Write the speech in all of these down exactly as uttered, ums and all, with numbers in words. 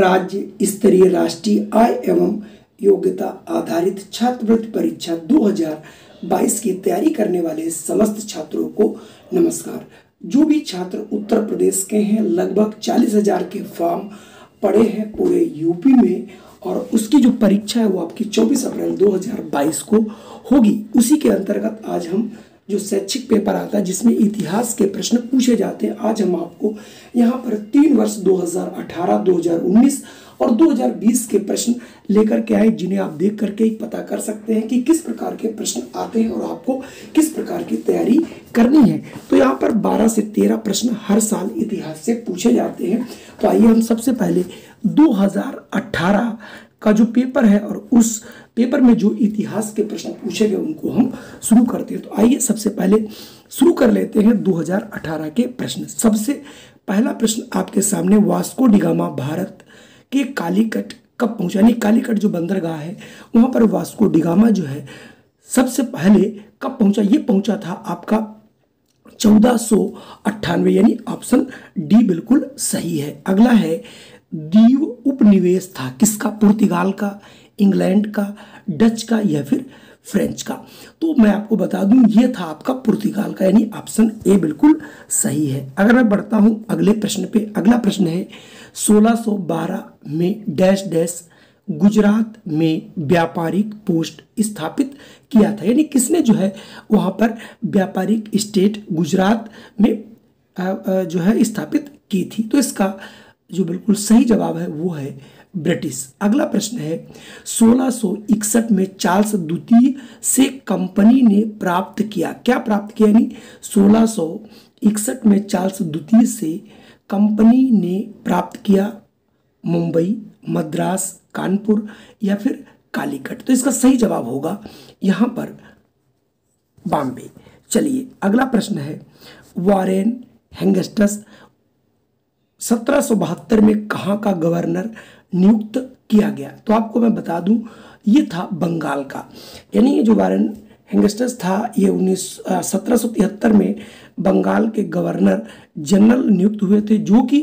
राज्य स्तरीय राष्ट्रीय आय एवं योग्यता आधारित छात्रवृत्ति परीक्षा दो हज़ार बाईस की तैयारी करने वाले समस्त छात्रों को नमस्कार। जो भी छात्र उत्तर प्रदेश के हैं, लगभग चालीस हजार के फॉर्म पड़े हैं पूरे यूपी में, और उसकी जो परीक्षा है वो आपकी चौबीस अप्रैल दो हज़ार बाईस को होगी। उसी के अंतर्गत आज हम जो शैक्षिक पेपर आता है जिसमें इतिहास के प्रश्न पूछे जाते हैं, आज हम आपको यहाँ पर तीन वर्ष दो हज़ार अठारह, दो हज़ार उन्नीस और दो हज़ार बीस के प्रश्न लेकर के आए, जिन्हें आप देख करके ही पता कर सकते हैं कि किस प्रकार के प्रश्न आते हैं और आपको किस प्रकार की तैयारी करनी है। तो यहाँ पर बारह से तेरह प्रश्न हर साल इतिहास से पूछे जाते हैं। तो आइए हम सबसे पहले दो हज़ार अठारह का जो पेपर है और उस पेपर में जो इतिहास के प्रश्न पूछे गए उनको हम शुरू करते हैं। तो आइए सबसे पहले शुरू कर लेते हैं दो हज़ार अठारह के प्रश्न। सबसे पहला प्रश्न आपके सामने, वास्को डी गामा भारत के कालीकट कब पहुंचा? यानी कालीकट जो बंदरगाह है वहां पर वास्को डी गामा जो है सबसे पहले कब पहुंचा? ये पहुंचा था आपका चौदह सौ अट्ठानवे, यानी ऑप्शन डी बिल्कुल सही है। अगला है, दीव उपनिवेश था किसका? पुर्तगाल का, इंग्लैंड का, डच का या फिर फ्रेंच का? तो मैं आपको बता दूं ये था आपका पुर्तगाल का, यानी ऑप्शन ए बिल्कुल सही है। अगर मैं बढ़ता हूं अगले प्रश्न पे, अगला प्रश्न है सोलह सौ बारह में डैश डैश गुजरात में व्यापारिक पोस्ट स्थापित किया था, यानी किसने जो है वहां पर व्यापारिक स्टेट गुजरात में जो है स्थापित की थी? तो इसका जो बिल्कुल सही जवाब है वो है ब्रिटिश। अगला प्रश्न है, सोलह सौ इकसठ में चार्ल्स द्वितीय से कंपनी ने प्राप्त किया, क्या प्राप्त किया? यानी सोलह सौ इकसठ में चार्ल्स द्वितीय से कंपनी ने प्राप्त किया मुंबई, मद्रास, कानपुर या फिर कालीकट? तो इसका सही जवाब होगा यहाँ पर बॉम्बे। चलिए अगला प्रश्न है, वॉरेन हेस्टिंग्स सत्रह सौ बहत्तर में कहाँ का गवर्नर नियुक्त किया गया? तो आपको मैं बता दूं ये था बंगाल का, यानी ये जो वॉरेन हेस्टिंग्स था ये उन्नीस सत्रह सौ तिहत्तर में बंगाल के गवर्नर जनरल नियुक्त हुए थे, जो कि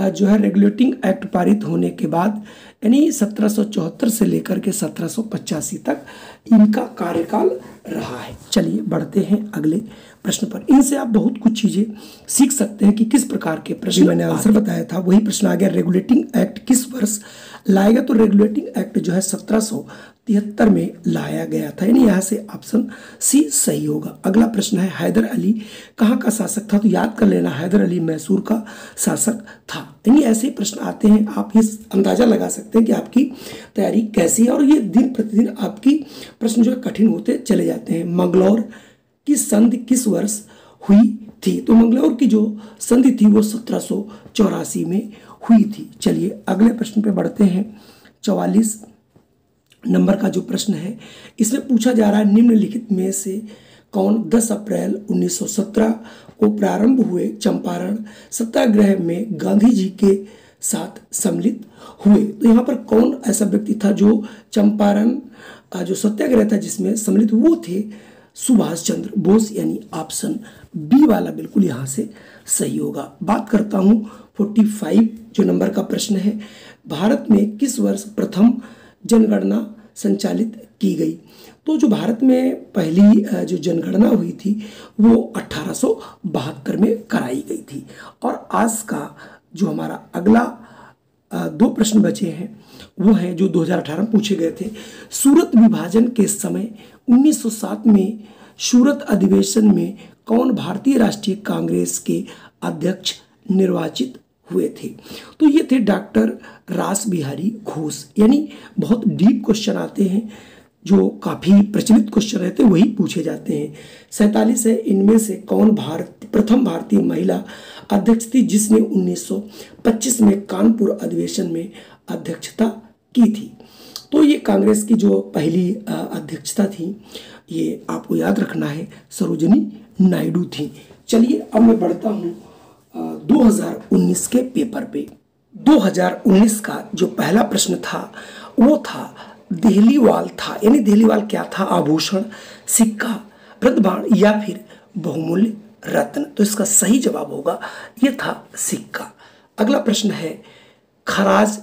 जो है रेगुलेटिंग एक्ट पारित होने के बाद यानी सत्रह सौ चौहत्तर से लेकर के सत्रह सौ पचासी तक इनका कार्यकाल रहा है। चलिए बढ़ते हैं अगले प्रश्न पर, इनसे आप बहुत कुछ चीज़ें सीख सकते हैं कि किस प्रकार के प्रश्न, मैंने आंसर बताया था वही प्रश्न आ गया। रेगुलेटिंग एक्ट किस वर्ष लाया गया? तो रेगुलेटिंग एक्ट जो है सत्रह सौ तिहत्तर में लाया गया था, यानी यहाँ से ऑप्शन सी सही होगा। अगला प्रश्न है, हैदर अली कहाँ का शासक था? तो याद कर लेना हैदर अली मैसूर का शासक था, यानी ऐसे प्रश्न आते हैं। आप ये अंदाज़ा लगा सकते हैं कि आपकी तैयारी कैसी है, और ये दिन प्रतिदिन आपकी प्रश्न जो है कठिन होते चले जाते हैं। मंगलौर की संधि किस वर्ष हुई थी? तो मंगलौर की जो संधि थी वो सत्रह सौ चौरासी में हुई थी। चलिए अगले प्रश्न पर बढ़ते हैं, चौवालीस नंबर का जो प्रश्न है इसमें पूछा जा रहा है, निम्नलिखित में से कौन दस अप्रैल उन्नीस सौ सत्रह को प्रारंभ हुए चंपारण सत्याग्रह में गांधी जी के साथ सम्मिलित हुए? तो यहाँ पर कौन ऐसा व्यक्ति था जो चंपारण जो सत्याग्रह था जिसमें सम्मिलित, वो थे सुभाष चंद्र बोस, यानी ऑप्शन बी वाला बिल्कुल यहाँ से सही होगा। बात करता हूँ पैंतालीस जो नंबर का प्रश्न है, भारत में किस वर्ष प्रथम जनगणना संचालित की गई? तो जो भारत में पहली जो जनगणना हुई थी वो अट्ठारह सौ बहत्तर में कराई गई थी। और आज का जो हमारा अगला दो प्रश्न बचे हैं वो है जो दो हज़ार अठारह में पूछे गए थे, सूरत विभाजन के समय उन्नीस सौ सात में सूरत अधिवेशन में कौन भारतीय राष्ट्रीय कांग्रेस के अध्यक्ष निर्वाचित हुए थे? तो ये थे डॉक्टर रास बिहारी घोष, यानी बहुत डीप क्वेश्चन आते हैं जो काफ़ी प्रचलित क्वेश्चन रहते हैं वही पूछे जाते हैं। सैंतालीस है, इनमें से कौन भारत प्रथम भारतीय महिला अध्यक्ष थी जिसने उन्नीस सौ पच्चीस में कानपुर अधिवेशन में अध्यक्षता की थी? तो ये कांग्रेस की जो पहली अध्यक्षता थी ये आपको याद रखना है, सरोजिनी नायडू थी। चलिए अब मैं बढ़ता हूँ दो हज़ार उन्नीस के पेपर पे। दो हज़ार उन्नीस का जो पहला प्रश्न था वो था देहलीवाल था, यानी देहलीवाल क्या था? आभूषण, सिक्का, प्रतिभाण या फिर बहुमूल्य रत्न? तो इसका सही जवाब होगा ये था सिक्का। अगला प्रश्न है, खराज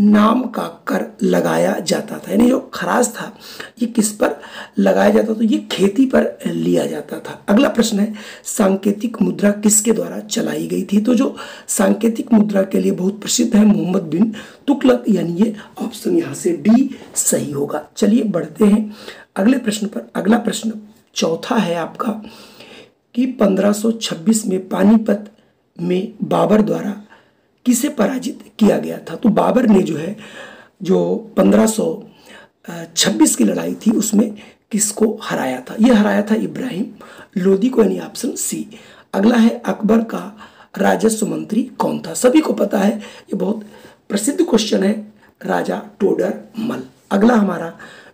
नाम का कर लगाया जाता था, यानी जो खराज था ये किस पर लगाया जाता था, तो ये खेती पर लिया जाता था। अगला प्रश्न है सांकेतिक मुद्रा किसके द्वारा चलाई गई थी, तो जो सांकेतिक मुद्रा के लिए बहुत प्रसिद्ध है मोहम्मद बिन तुगलक, यानी ये ऑप्शन यहाँ से डी सही होगा। चलिए बढ़ते हैं अगले प्रश्न पर। अगला प्रश्न चौथा है आपका कि पंद्रह सौ छब्बीस में पानीपत में बाबर द्वारा किसे पराजित किया गया था, तो बाबर ने जो है जो पंद्रह सौ छब्बीस की लड़ाई थी उसमें किसको हराया था, यह हराया था इब्राहिम लोदी को, यानी ऑप्शन सी। अगला है अकबर का राजस्व मंत्री कौन था, सभी को पता है ये बहुत प्रसिद्ध क्वेश्चन है, राजा टोडरमल। अगला हमारा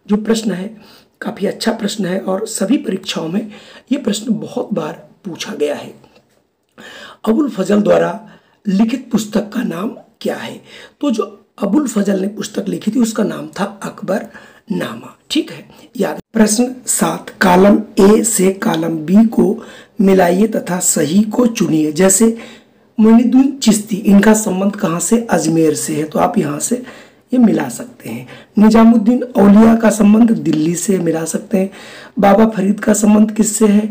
जो प्रश्न है काफ़ी अच्छा प्रश्न है और सभी परीक्षाओं में ये प्रश्न बहुत बार पूछा गया है, अबुल फजल द्वारा लिखित पुस्तक का नाम क्या है, तो जो अबुल फजल ने पुस्तक लिखी थी उसका नाम था अकबर नामा, ठीक है याद। प्रश्न सात कालम ए से कालम बी को मिलाइए तथा सही को चुनिए, जैसे मोइनुद्दीन चिश्ती, इनका संबंध कहाँ से, अजमेर से है, तो आप यहाँ से ये मिला सकते हैं। निजामुद्दीन औलिया का संबंध दिल्ली से, मिला सकते हैं। बाबा फरीद का संबंध किससे है,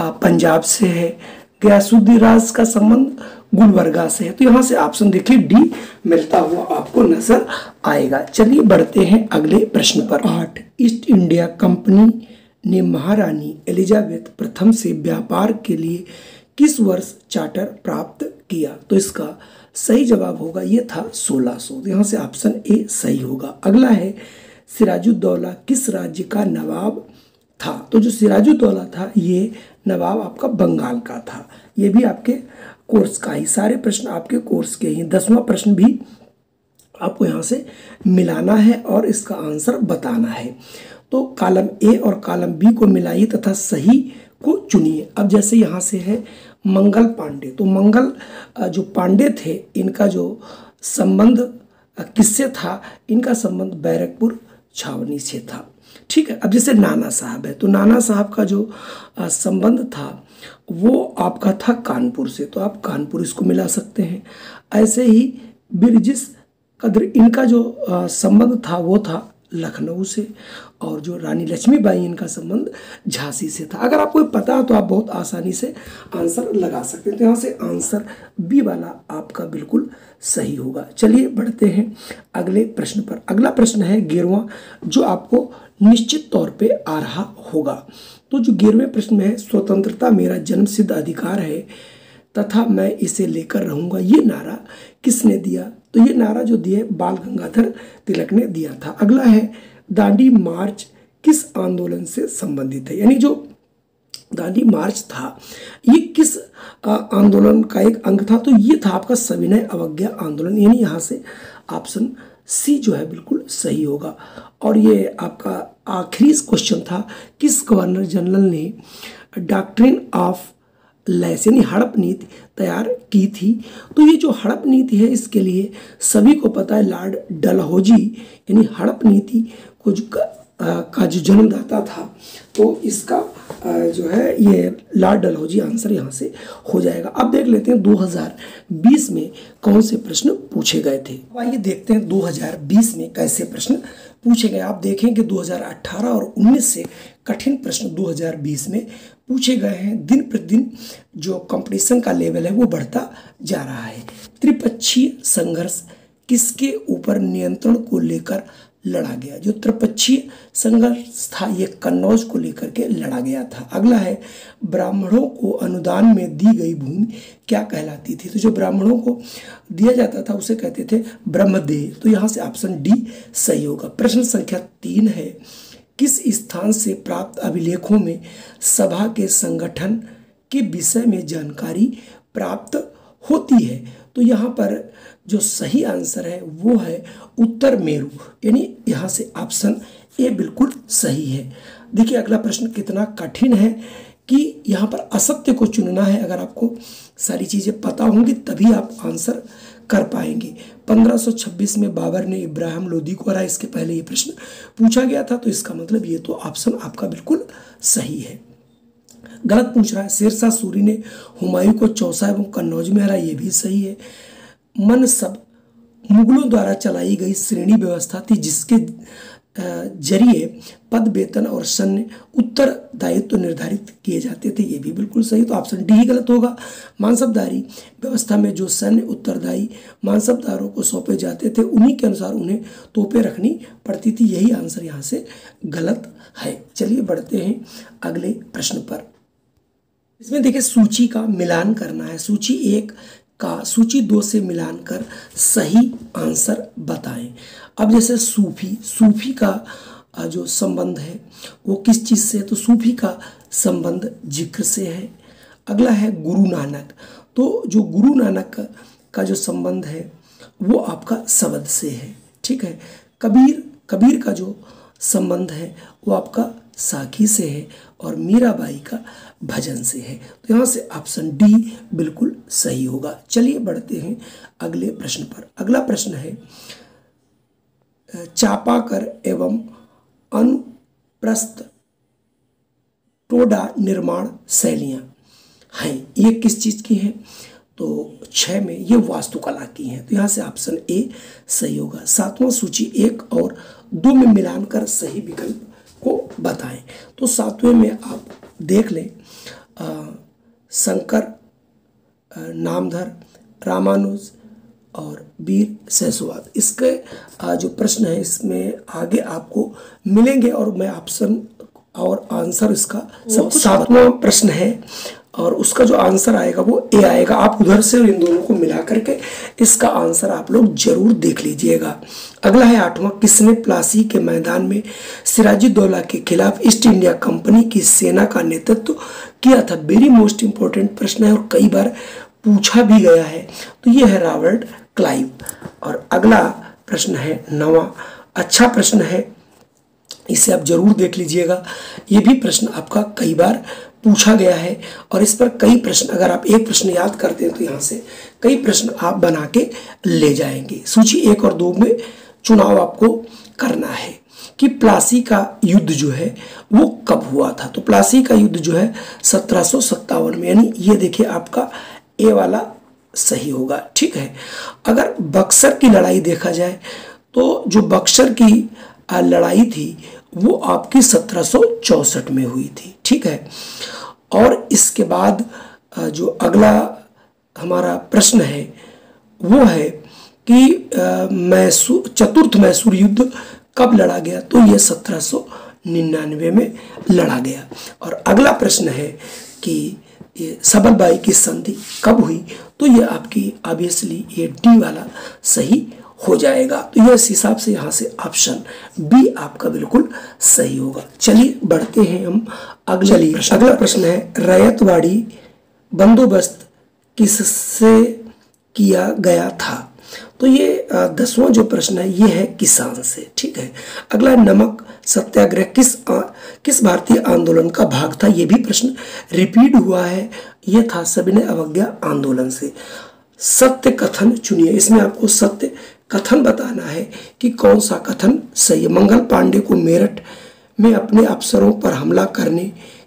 पंजाब से है। गयासुद्दीन राज का संबंध गुलबर्गा से है, तो यहाँ से ऑप्शन देखिए डी मिलता हुआ आपको नजर आएगा। चलिए बढ़ते हैं अगले प्रश्न पर। आठ ईस्ट इंडिया कंपनी ने महारानी एलिजाबेथ प्रथम से व्यापार के लिए किस वर्ष चार्टर प्राप्त किया, तो इसका सही जवाब होगा ये था सोलह सौ, तो यहाँ से ऑप्शन ए सही होगा। अगला है सिराजुद्दौला किस राज्य का नवाब था, तो जो सिराजुद्दौला था ये नवाब आपका बंगाल का था, ये भी आपके कोर्स का ही, सारे प्रश्न आपके कोर्स के ही। दसवां प्रश्न भी आपको यहाँ से मिलाना है और इसका आंसर बताना है, तो कालम ए और कालम बी को मिलाइए तथा सही को चुनिए। अब जैसे यहाँ से है मंगल पांडे, तो मंगल जो पांडे थे इनका जो संबंध किससे था, इनका संबंध बैरकपुर छावनी से था, ठीक है। अब जैसे नाना साहब है, तो नाना साहब का जो संबंध था वो आपका था कानपुर से, तो आप कानपुर इसको मिला सकते हैं। ऐसे ही बिरजिस कदर, इनका जो संबंध था वो था लखनऊ से, और जो रानी लक्ष्मीबाई इनका संबंध झांसी से था। अगर आपको पता है तो आप बहुत आसानी से आंसर लगा सकते हैं, तो यहाँ से आंसर बी वाला आपका बिल्कुल सही होगा। चलिए बढ़ते हैं अगले प्रश्न पर। अगला प्रश्न है ग्यारहवां, जो आपको निश्चित तौर पे आ रहा होगा, तो जो ग्यारहवें प्रश्न में है स्वतंत्रता मेरा जन्मसिद्ध अधिकार है तथा मैं इसे लेकर रहूँगा, ये नारा किसने दिया, तो ये नारा जो दिया बाल गंगाधर तिलक ने दिया था। अगला है दांडी मार्च किस आंदोलन से संबंधित है, यानी जो दांडी मार्च था ये किस आंदोलन का एक अंग था, तो ये था आपका सविनय अवज्ञा आंदोलन, यानी यहाँ से ऑप्शन सी जो है बिल्कुल सही होगा। और ये आपका आखिरी क्वेश्चन था, किस गवर्नर जनरल ने डॉक्ट्रिन ऑफ लैस यानी हड़प नीति तैयार की थी, तो ये जो हड़प नीति है इसके लिए सभी को पता है लॉर्ड डलहौजी, यानी हड़प नीति को जो का, आ, का जो जन्मदाता था, तो इसका आ, जो है ये लॉर्ड डलहौजी आंसर यहाँ से हो जाएगा। अब देख लेते हैं दो हज़ार बीस में कौन से प्रश्न पूछे गए थे। अब आइए देखते हैं दो हज़ार बीस में कैसे प्रश्न पूछे गए। आप देखें कि दो हज़ार अठारह और उन्नीस से कठिन प्रश्न दो हज़ार बीस में पूछे गए हैं। दिन प्रतिदिन जो कंपटीशन का लेवल है वो बढ़ता जा रहा है। त्रिपक्षीय संघर्ष किसके ऊपर नियंत्रण को लेकर लड़ा गया, जो त्रिपक्षीय संघर्ष था ये कन्नौज को लेकर के लड़ा गया था। अगला है ब्राह्मणों को अनुदान में दी गई भूमि क्या कहलाती थी, तो जो ब्राह्मणों को दिया जाता था उसे कहते थे ब्रह्मदेह, तो यहाँ से ऑप्शन डी सही होगा। प्रश्न संख्या तीन है, किस स्थान से प्राप्त अभिलेखों में सभा के संगठन के विषय में जानकारी प्राप्त होती है, तो यहाँ पर जो सही आंसर है वो है उत्तर मेरू, यानी यहाँ से ऑप्शन ए बिल्कुल सही है। देखिए अगला प्रश्न कितना कठिन है कि यहाँ पर असत्य को चुनना है। अगर आपको सारी चीज़ें पता होंगी तभी आप आंसर कर पाएंगे। पंद्रह सौ छब्बीस में बाबर ने इब्राहिम लोदी को हराया, इसके पहले ये प्रश्न पूछा गया था, तो इसका मतलब ये तो ऑप्शन आपका बिल्कुल सही है। गलत पूछ रहा है, शेरशाह सूरी ने हुमायूं को चौसा एवं कन्नौज में हराया, ये भी सही है। मनसब मुगलों द्वारा चलाई गई श्रेणी व्यवस्था थी, जिसके जरिए पद, वेतन और सैन्य उत्तरदायित्व निर्धारित किए जाते थे। ये भी बिल्कुल सही, तो ऑप्शन डी ही गलत होगा। मानसबदारी व्यवस्था में जो सैन्य उत्तरदायी मानसबदारों को सौंपे जाते थे, उन्हीं के अनुसार उन्हें तोपें रखनी पड़ती थी। यही आंसर यहाँ से गलत है। चलिए बढ़ते हैं अगले प्रश्न पर। इसमें देखिए सूची का मिलान करना है। सूची एक का सूची दो से मिलान कर सही आंसर बताएं। अब जैसे सूफी, सूफी का जो संबंध है वो किस चीज़ से है, तो सूफी का संबंध जिक्र से है। अगला है गुरु नानक, तो जो गुरु नानक का जो संबंध है वो आपका शब्द से है, ठीक है। कबीर, कबीर का जो संबंध है वो आपका साखी से है, और मीराबाई का भजन से है। तो यहाँ से ऑप्शन डी बिल्कुल सही होगा। चलिए बढ़ते हैं अगले प्रश्न पर। अगला प्रश्न है चापाकर एवं अनुप्रस्थ टोडा निर्माण शैलियाँ हैं, ये किस चीज़ की हैं, तो छः में ये वास्तुकला की हैं। तो यहाँ से ऑप्शन ए सही होगा। सातवां सूची एक और दो में मिलान कर सही विकल्प को बताएं। तो सातवें में आप देख लें आ, शंकर आ, नामधर, रामानुज और वीर सहस्रवाद, इसके आ, जो प्रश्न है इसमें आगे आपको मिलेंगे, और मैं ऑप्शन और आंसर इसका सब सातवां प्रश्न है, और उसका जो आंसर आएगा वो ए आएगा। आप उधर से इन दोनों को मिला करके इसका आंसर आप लोग जरूर देख लीजिएगा। अगला है आठवां, किसने प्लासी के मैदान में सिराजुद्दौला के खिलाफ ईस्ट इंडिया कंपनी की सेना का नेतृत्व किया था। वेरी मोस्ट इम्पोर्टेंट प्रश्न है और कई बार पूछा भी गया है, तो ये है रॉबर्ट क्लाइव। और अगला प्रश्न है नौवां, अच्छा प्रश्न है, इसे आप जरूर देख लीजिएगा। ये भी प्रश्न आपका कई बार पूछा गया है, और इस पर कई प्रश्न, अगर आप एक प्रश्न याद करते हैं तो यहाँ से कई प्रश्न आप बना के ले जाएंगे। सूची एक और दो में चुनाव आपको करना है कि प्लासी का युद्ध जो है वो कब हुआ था। तो प्लासी का युद्ध जो है सत्रह सौ सत्तावन में, यानी ये देखिए आपका ए वाला सही होगा, ठीक है। अगर बक्सर की लड़ाई देखा जाए तो जो बक्सर की लड़ाई थी वो आपकी सत्रह सौ चौसठ में हुई थी, ठीक है। और इसके बाद जो अगला हमारा प्रश्न है वो है कि मैसूर, चतुर्थ मैसूर युद्ध कब लड़ा गया, तो ये सत्रह सौ निन्यानवे में लड़ा गया। और अगला प्रश्न है कि ये सबलबाई की संधि कब हुई, तो ये आपकी ऑब्वियसली ये डी वाला सही हो जाएगा। तो यह इस हिसाब से यहाँ से ऑप्शन बी आपका बिल्कुल सही होगा। चलिए बढ़ते हैं हम अगले प्रश्न। अगला प्रश्न है रैयतवाड़ी बंदोबस्त किससे किया गया था, तो ये दसवां जो प्रश्न है ये है किसान से, ठीक है। अगला नमक सत्याग्रह किस आ, किस भारतीय आंदोलन का भाग था, ये भी प्रश्न रिपीट हुआ है, ये था सविनय अवज्ञा आंदोलन से। सत्य कथन चुनिए, इसमें आपको सत्य कथन बताना है कि कौन सा कथन सही है। मंगल पांडे को मेरठ में अपने अफसरों पर हमला करने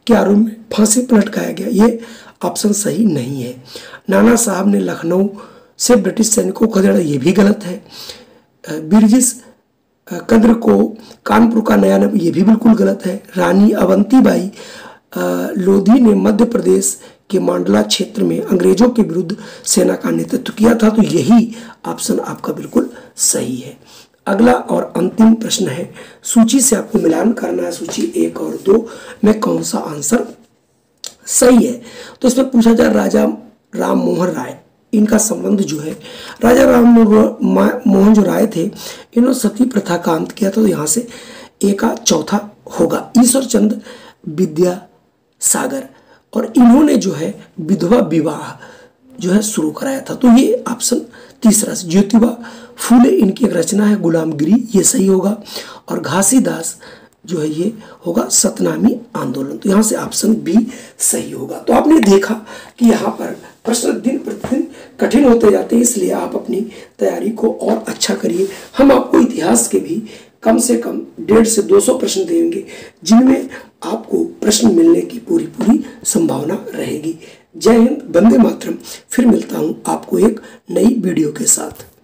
के आरोप में फांसी पर लटकाया गया, ये ऑप्शन सही नहीं है। नाना साहब ने लखनऊ से ब्रिटिश सैनिकों को खदेड़ा, ये भी गलत है। बिरजिस कंद्र को कानपुर का नया नाम, ये भी बिल्कुल गलत है। रानी अवंतीबाई लोधी ने मध्य प्रदेश के मांडला क्षेत्र में अंग्रेजों के विरुद्ध सेना का नेतृत्व किया था, तो यही ऑप्शन आपका बिल्कुल सही है। अगला और अंतिम प्रश्न है, सूची से आपको मिलान करना है, सूची एक और दो में कौन सा आंसर सही है। तो इसमें पूछा जाए राजा राम मोहन राय, इनका संबंध जो है, राजा राम मोहन जो राय थे इन्होंने सती प्रथा का अंत किया था, तो यहाँ से एक का चौथा होगा। ईश्वर चंद्र विद्यासागर, और इन्होंने जो है विधवा विवाह जो है शुरू कराया था, तो ये ऑप्शन तीसरा। ज्योतिबा फूले, इनकी एक रचना है गुलामगिरी, ये सही होगा। और घासीदास जो है ये होगा सतनामी आंदोलन, तो यहाँ से ऑप्शन बी सही होगा। तो आपने देखा कि यहाँ पर प्रश्न दिन प्रतिदिन कठिन होते जाते हैं, इसलिए आप अपनी तैयारी को और अच्छा करिए। हम आपको इतिहास के भी कम से कम डेढ़ से दो सौ प्रश्न देंगे, जिनमें आपको प्रश्न मिलने की पूरी पूरी संभावना रहेगी। जय हिंद, वंदे मातरम। फिर मिलता हूँ आपको एक नई वीडियो के साथ।